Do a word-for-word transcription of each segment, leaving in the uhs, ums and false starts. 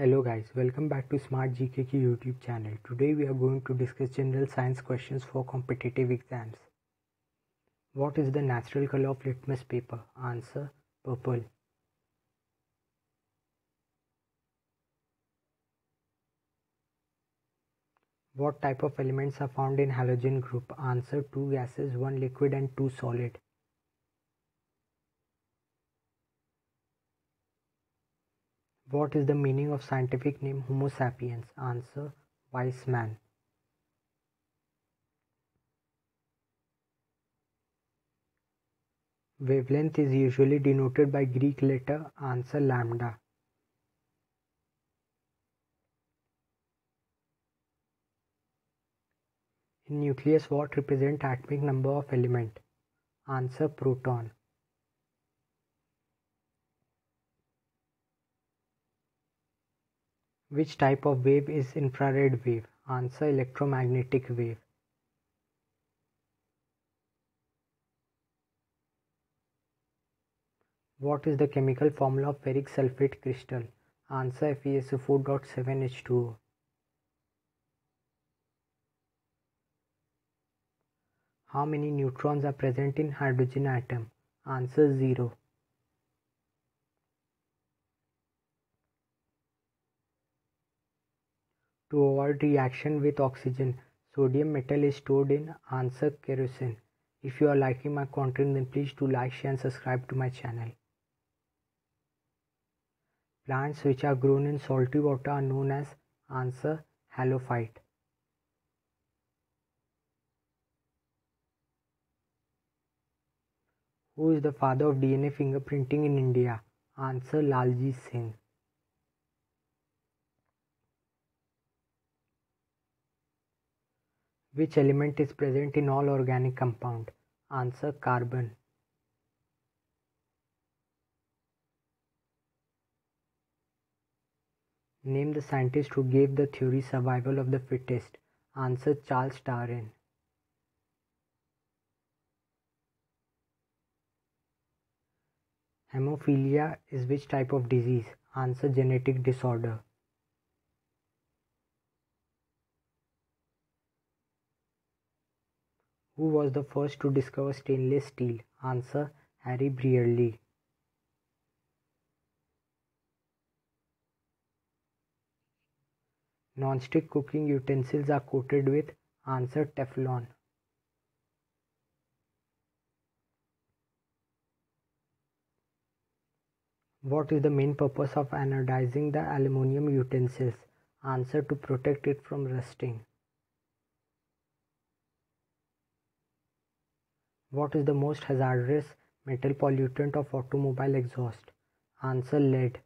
Hello guys, welcome back to Smart G K Key YouTube channel. Today we are going to discuss general science questions for competitive exams. What is the natural color of litmus paper? Answer, purple. What type of elements are found in halogen group? Answer, two gases, one liquid and two solid. What is the meaning of scientific name Homo sapiens? Answer, wise man. Wavelength is usually denoted by Greek letter. Answer, lambda. In nucleus, what represents atomic number of element? Answer, proton. Which type of wave is infrared wave? Answer, electromagnetic wave. What is the chemical formula of ferric sulfate crystal? Answer, F e S O four point seven H two O. How many neutrons are present in hydrogen atom? Answer, zero. To avoid reaction with oxygen, sodium metal is stored in, answer, kerosene. If you are liking my content, then please do like, share and subscribe to my channel. Plants which are grown in salty water are known as, answer, halophyte. Who is the father of D N A fingerprinting in India? Answer, Lalji Singh. Which element is present in all organic compound? Answer, carbon. Name the scientist who gave the theory survival of the fittest. Answer, Charles Darwin. Hemophilia is which type of disease? Answer, genetic disorder. Who was the first to discover stainless steel? Answer, Harry Brearley. Non-stick cooking utensils are coated with, answer, Teflon. What is the main purpose of anodizing the aluminium utensils? Answer, to protect it from rusting. What is the most hazardous metal pollutant of automobile exhaust? Answer, lead.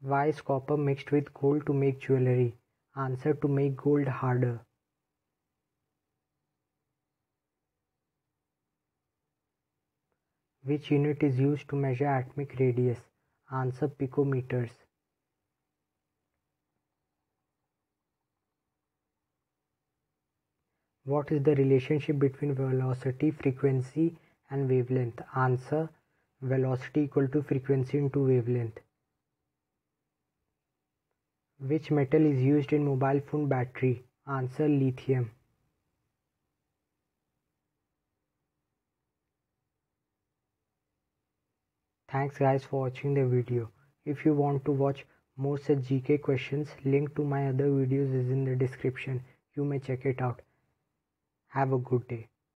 Why is copper mixed with gold to make jewellery? Answer, to make gold harder. Which unit is used to measure atomic radius? Answer, picometers. What is the relationship between velocity, frequency and wavelength? Answer, velocity equal to frequency into wavelength. Which metal is used in mobile phone battery? Answer, lithium. Thanks guys for watching the video. If you want to watch more such G K questions, link to my other videos is in the description. You may check it out. Have a good day.